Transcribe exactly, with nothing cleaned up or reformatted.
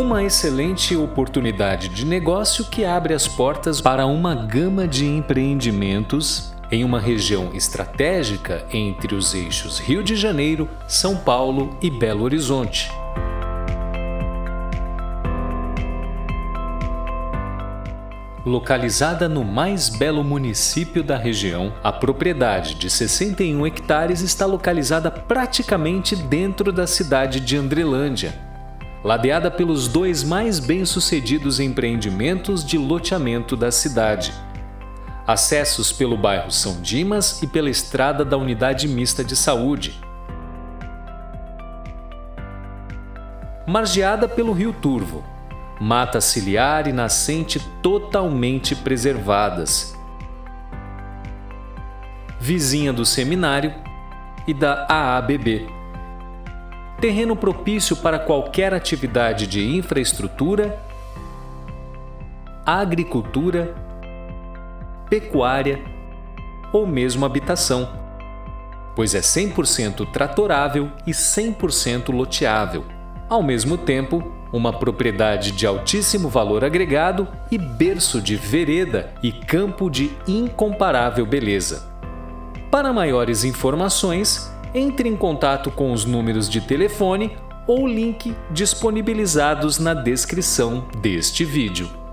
Uma excelente oportunidade de negócio que abre as portas para uma gama de empreendimentos em uma região estratégica entre os eixos Rio de Janeiro, São Paulo e Belo Horizonte. Localizada no mais belo município da região, a propriedade de sessenta e um hectares está localizada praticamente dentro da cidade de Andrelândia, ladeada pelos dois mais bem-sucedidos empreendimentos de loteamento da cidade. Acessos pelo bairro São Dimas e pela Estrada da Unidade Mista de Saúde. Margeada pelo Rio Turvo. Mata ciliar e nascente totalmente preservadas. Vizinha do Seminário e da A A B B. Terreno propício para qualquer atividade de infraestrutura, agricultura, pecuária ou mesmo habitação, pois é cem por cento tratorável e cem por cento loteável. Ao mesmo tempo, uma propriedade de altíssimo valor agregado e berço de vereda e campo de incomparável beleza. Para maiores informações, entre em contato com os números de telefone ou link disponibilizados na descrição deste vídeo.